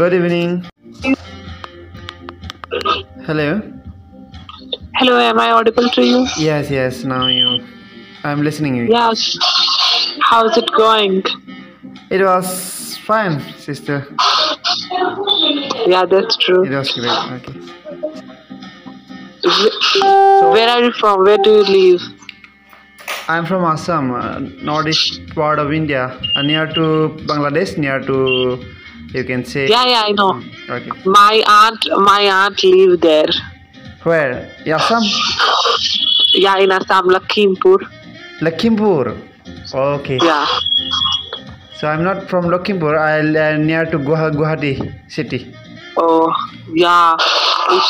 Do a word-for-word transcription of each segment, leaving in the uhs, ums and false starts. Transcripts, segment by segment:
Good evening. Hello. Hello, am I audible to you? Yes, yes, now you. I'm listening to you. Yes. How's it going? It was fine, sister. Yeah, that's true. It was great, okay. So, where are you from? Where do you live? I'm from Assam, uh, northeast part of India, uh, near to Bangladesh, near to, you can say... Yeah, yeah, I know. Okay. My aunt, my aunt live there. Where? In Assam? Yeah, in Assam, Lakhimpur. Lakhimpur? Okay. Yeah. So I'm not from Lakhimpur, I'm uh, near to Guwahati city. Oh, yeah.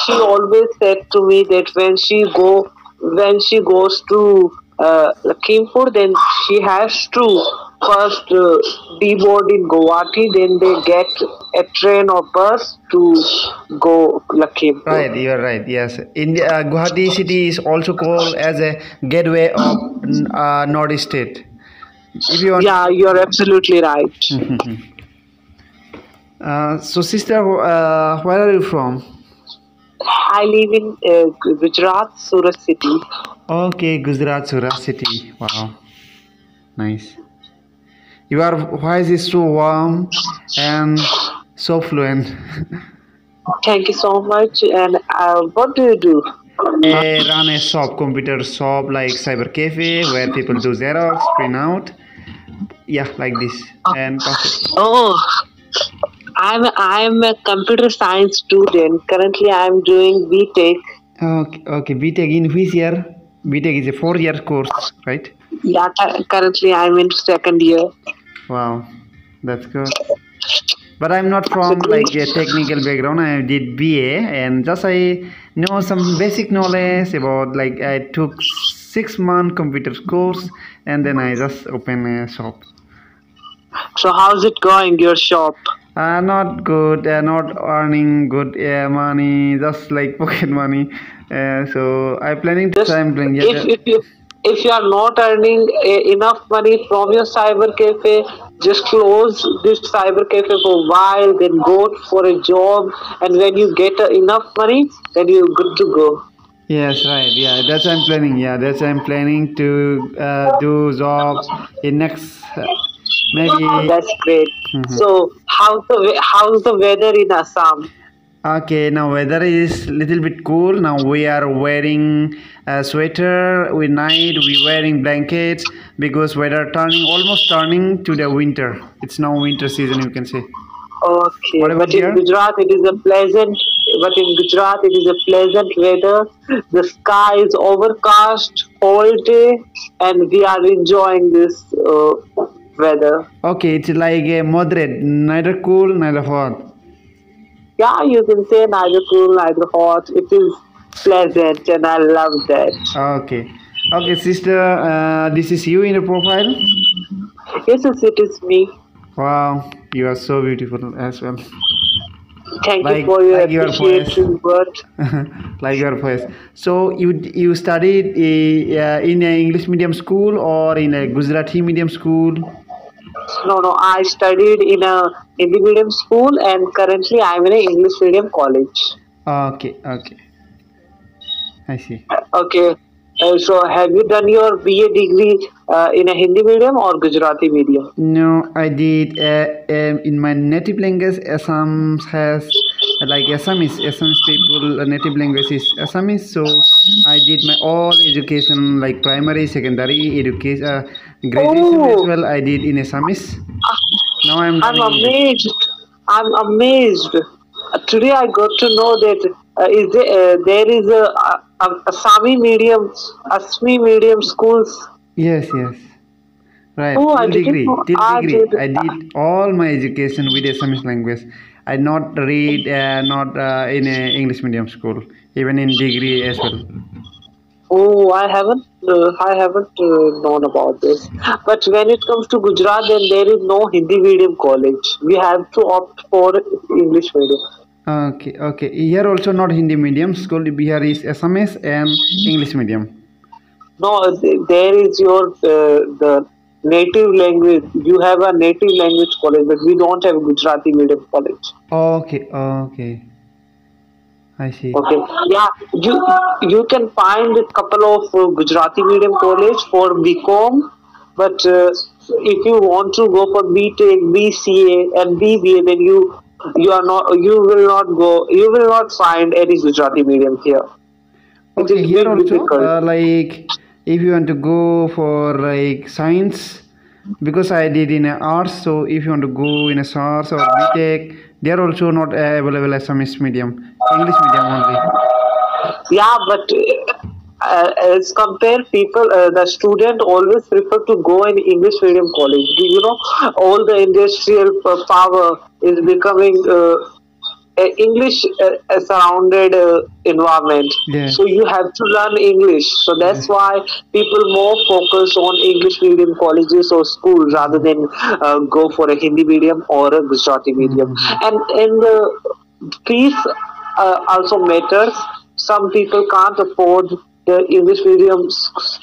She always said to me that when she go, when she goes to uh, Lakhimpur, then she has to first uh, deboard in Guwahati, then they get a train or bus to go Lakhimpur. Right, you are right. Yes, India, uh, Guwahati city is also called as a gateway of uh, Northeast state. If you want yeah, you are absolutely right. uh, so, sister, uh, where are you from? I live in uh, Gujarat, Surat city. Okay, Gujarat, Surat city. Wow, nice. You are, why is this so warm and so fluent? Thank you so much. And uh, what do you do? I run a shop, computer shop, like cyber cafe, where people do Xerox, print out. Yeah, like this. And oh. I'm I'm a computer science student. Currently, I'm doing B TEC. Okay, okay. B TEC in which year? B TEC is a four-year course, right? Yeah. Currently, I'm in second year. Wow, that's good. But I'm not from like a technical background. I did B A, and just I know some basic knowledge about like I took six-month computer course, and then I just opened a shop. So how's it going, your shop? Uh, not good, uh, not earning good uh, money, just like pocket money. Uh, so I'm planning to try and bring it. If, if, you, if you are not earning uh, enough money from your cyber cafe, just close this cyber cafe for a while, then go for a job. And when you get uh, enough money, then you're good to go. Yes, right. Yeah, that's what I'm planning. Yeah, that's what I'm planning to uh, do jobs in next... Uh, Maybe. That's great. Mm-hmm. So, how's the how's the weather in Assam? Okay, now weather is little bit cool. Now we are wearing a sweater. We night we wearing blankets because weather turning almost turning to the winter. It's now winter season, you can say. Okay. What about but in here? Gujarat, it is a pleasant. But in Gujarat, it is a pleasant weather. The sky is overcast all day, and we are enjoying this. Uh, weather. Okay, it's like a moderate, neither cool, neither hot. Yeah, you can say neither cool, neither hot. It is pleasant and I love that. Okay. Okay, sister, uh, this is you in your profile? Yes, yes, it is me. Wow, you are so beautiful as well. Thank like, you for your like appreciation your word. Like your voice. So, you you studied uh, in an English medium school or in a Gujarati medium school? No, no, I studied in a Hindi medium school and currently I am in an English medium college. Okay, okay. I see. Okay, uh, so have you done your B A degree uh, in a Hindi medium or Gujarati medium? No, I did uh, um, in my native language. Assam has like Assamese, Assamese people, uh, native language is Assamese. So I did my all education like primary, secondary, education, uh, graduation oh. as well. I did in Assamese. Uh, now I'm. I'm amazed. English. I'm amazed. Uh, today I got to know that uh, is there, uh, there is a, a, a Assami medium, Assamese medium schools. Yes. Yes. Right. Oh, I degree. Till I degree. Did. I did all my education with Assamese language. I not read, uh, not uh, in a English medium school, even in degree as well. Oh, I haven't, uh, I haven't uh, known about this. But when it comes to Gujarat, then there is no Hindi medium college. We have to opt for English medium. Okay, okay. Here also not Hindi medium school. Bihar is Assamese and English medium. No, there is your uh, the native language, you have a native language college, but we don't have Gujarati medium college. Okay, okay. I see. Okay, yeah, you you can find a couple of uh, Gujarati medium college for B Com, but uh, if you want to go for B TEC, B C A, and B B A, then you you are not you will not go you will not find any Gujarati medium here. Okay, here also uh, like if you want to go for like science, because I did in arts, so if you want to go in a arts or B TEC, they are also not available as Assamese medium, English medium only. Yeah, but uh, as compared people, uh, the student always prefer to go in English medium college. You know, all the industrial power is becoming uh, English uh, surrounded uh, environment, yeah. So you have to learn English, so that's yeah. why people more focus on English medium colleges or schools rather than uh, go for a Hindi medium or a Gujarati medium. Mm-hmm. And and the fees uh, also matters. Some people can't afford the English medium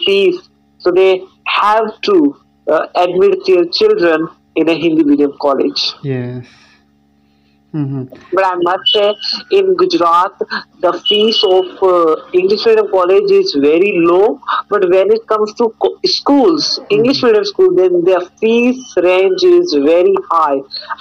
fees, so they have to uh, admit their children in a Hindi medium college. Yes. Mm-hmm. But I must say, in Gujarat, the fees of uh, English medium college is very low. But when it comes to co schools, English medium school, then their fees range is very high.